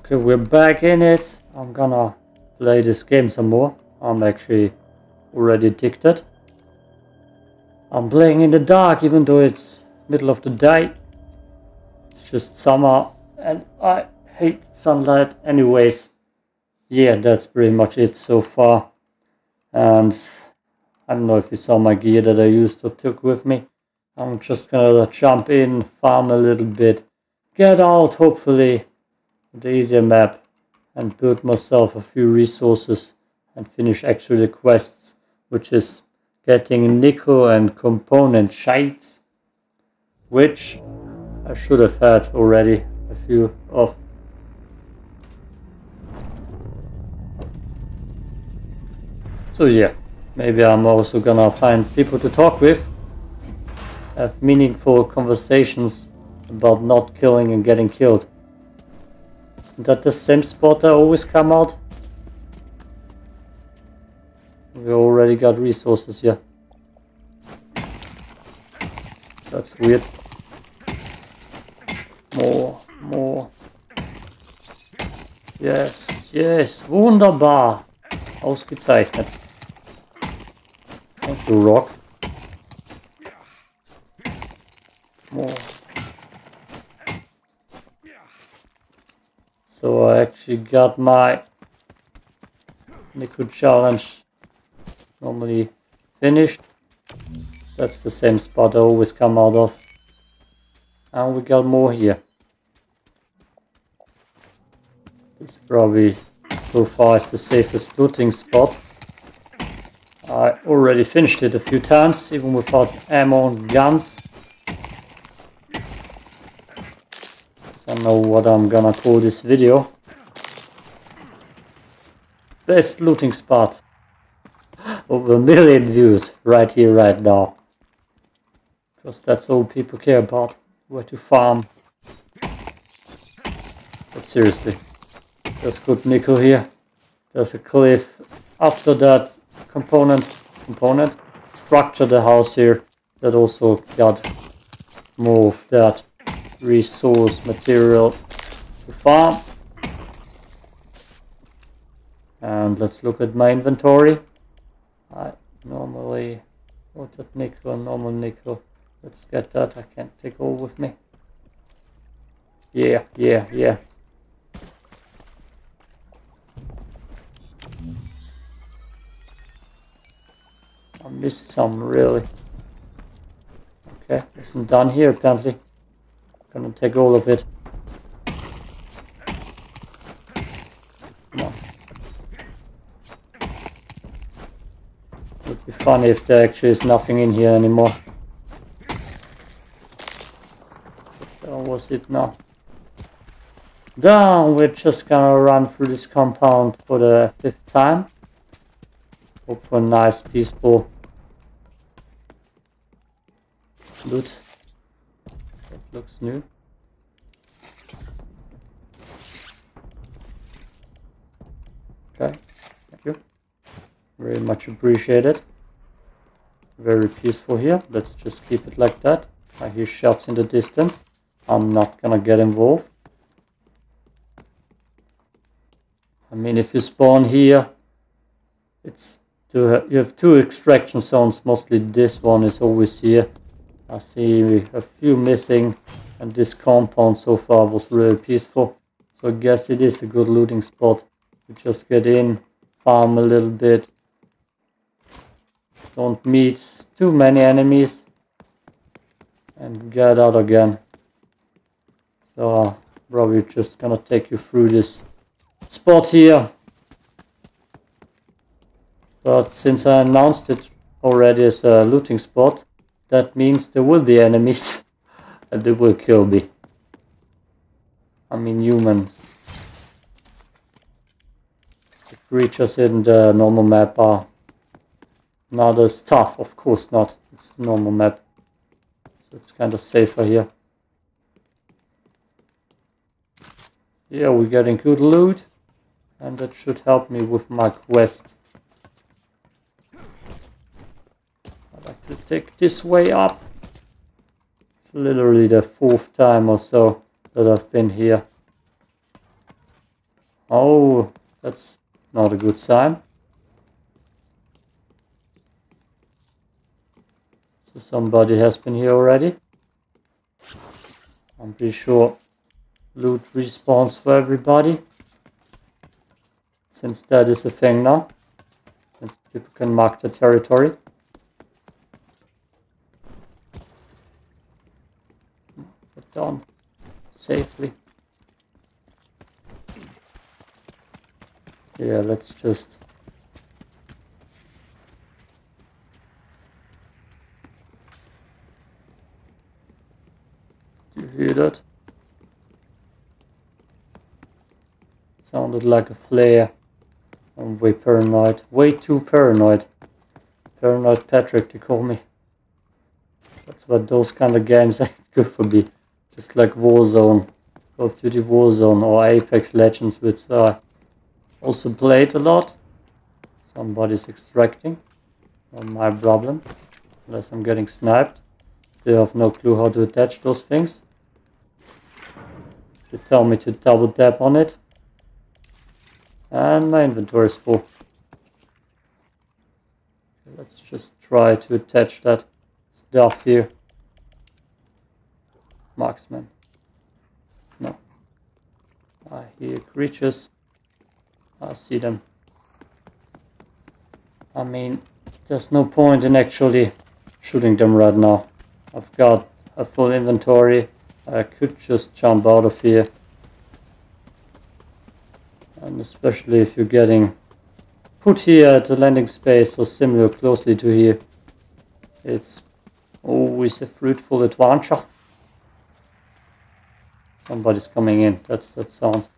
Okay, we're back in it. I'm gonna play this game some more. I'm actually already addicted. I'm playing in the dark even though it's middle of the day. It's just summer and I hate sunlight anyways. Yeah, that's pretty much it so far. And I don't know if you saw my gear that I used or took with me. I'm just gonna jump in, farm a little bit, get out hopefully the easier map and build myself a few resources and finish actually the quests, which is getting nickel and component shites, which I should have had already a few of. So yeah, maybe I'm also gonna find people to talk with, have meaningful conversations about not killing and getting killed. Isn't that the same spot I always come out? We already got resources here. That's weird. More. Yes, wunderbar. Ausgezeichnet. Thank you, Rock. More. So I actually got my nickel challenge normally finished. That's the same spot I always come out of. And we got more here. This probably so far is the safest looting spot. I already finished it a few times, even without ammo and guns. I don't know what I'm gonna call this video. Best looting spot. Over 1 million views right here, right now. Because that's all people care about. Where to farm. But seriously, there's good nickel here. There's a cliff. After that, component structure the house here. That also got more of that resource material to farm. And let's look at my inventory. I normally watered nickel, normal nickel. Let's get that. I can't take all with me. Yeah. I missed some, really. Okay, isn't done here apparently. Gonna take all of it. Come on. Would be funny if there actually is nothing in here anymore. That was it now. Down! We're just gonna run through this compound for the 5th time. Hope for a nice, peaceful loot. Looks new. Okay, thank you. Very much appreciated. Very peaceful here. Let's just keep it like that. I hear shots in the distance. I'm not gonna get involved. I mean, if you spawn here, you have 2 extraction zones. Mostly this one is always here. I see a few missing, and this compound so far was really peaceful. So I guess it is a good looting spot. You just get in, farm a little bit. Don't meet too many enemies. And get out again. So I'm probably just gonna take you through this spot here. But since I announced it already as a looting spot, that means there will be enemies and they will kill me. I mean humans. The creatures in the normal map are not as tough, of course not. It's the normal map. So it's kind of safer here. Yeah, we're getting good loot. And that should help me with my quest. To take this way up. It's literally the 4th time or so that I've been here. Oh, that's not a good sign. So somebody has been here already. I'm pretty sure loot respawns for everybody, since that is a thing now, since people can mark their territory. Put down safely. Yeah, let's just do you hear that? Sounded like a flare. I'm way paranoid. Way too paranoid. Paranoid Patrick, they call me. That's what those kind of games ain't good for me. Just like Warzone, Call of Duty Warzone, or Apex Legends, which also played a lot. Somebody's extracting. Not my problem. Unless I'm getting sniped. They have no clue how to attach those things. They tell me to double tap on it. And my inventory is full. Let's just try to attach that stuff here. Marksman. No. I hear creatures. I see them. I mean, there's no point in actually shooting them right now. I've got a full inventory. I could just jump out of here. And especially if you're getting put here at the landing space or similar closely to here, it's always a fruitful adventure. Somebody's coming in. That's that sound.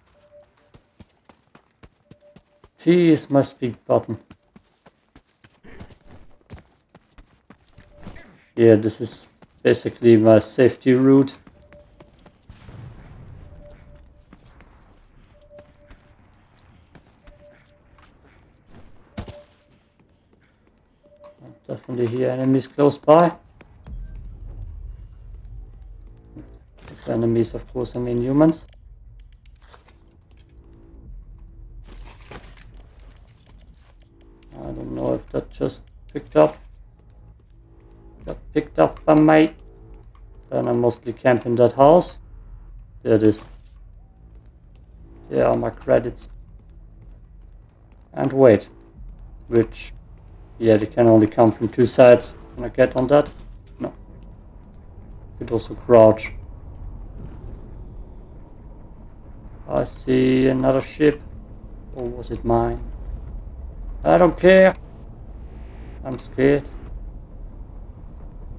T is my speak button. Yeah, this is basically my safety route. I definitely hear enemies close by. With enemies, of course, I mean humans. That just picked up. Got picked up by mate. Then I mostly camp in that house. There it is. There are my credits. And weight. Which, yeah, they can only come from two sides. Can I get on that? No. Could also crouch. I see another ship. Or was it mine? I don't care. I'm scared.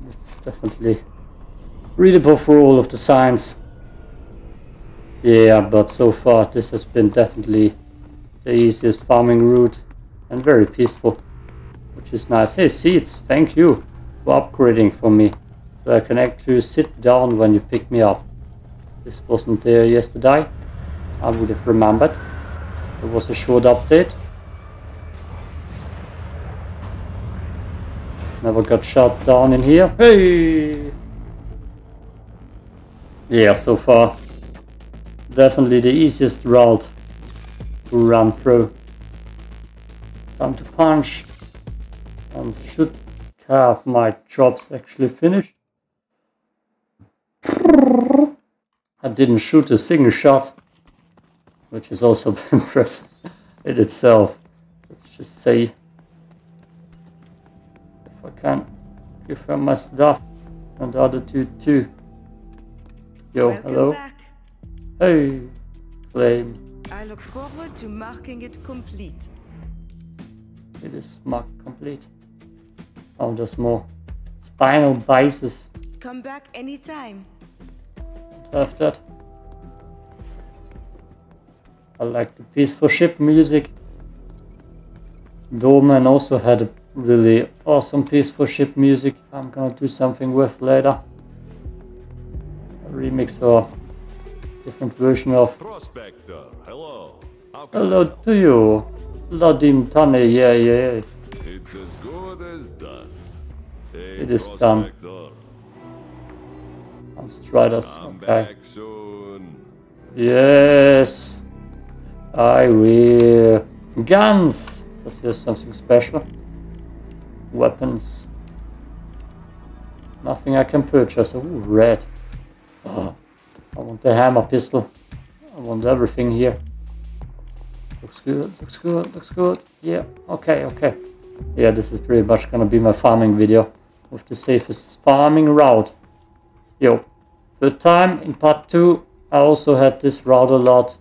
It's definitely readable for all of the signs. Yeah, but so far this has been definitely the easiest farming route and very peaceful, which is nice. Hey, seeds, thank you for upgrading for me, so I can actually sit down when you pick me up. This wasn't there yesterday. I would have remembered. It was a short update. Never got shot down in here. Hey! Yeah, so far, definitely the easiest route to run through. Time to punch. And should have my jobs actually finished. I didn't shoot a single shot, which is also impressive in itself. Let's just say. I can give her my stuff and the other two too. Yo, welcome hello. Back. Hey, claim. I look forward to marking it complete. It is marked complete. Oh, there's more. Spinal biases. Come back anytime. Don't have that. I like the peaceful ship music. Doorman also had a really awesome peaceful ship music I'm gonna do something with later. A remix or different version of Prospector. Hello. Hello to you. Ladim Tane, yeah. It's as good as done. Hey, it is Prospector. Done. Let's try this. Okay. Back soon. Yes. I will... guns! Because there's something special. Weapons. Nothing I can purchase. Ooh, red. I want the hammer pistol. I want everything here. Looks good, looks good, looks good. Yeah, okay, okay. Yeah, this is pretty much gonna be my farming video. With the safest farming route. Yo. Third time in part 2, I also had this route a lot.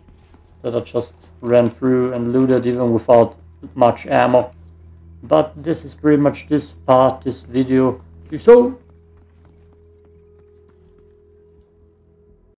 That I just ran through and looted even without much ammo. But this is pretty much this part, this video. So.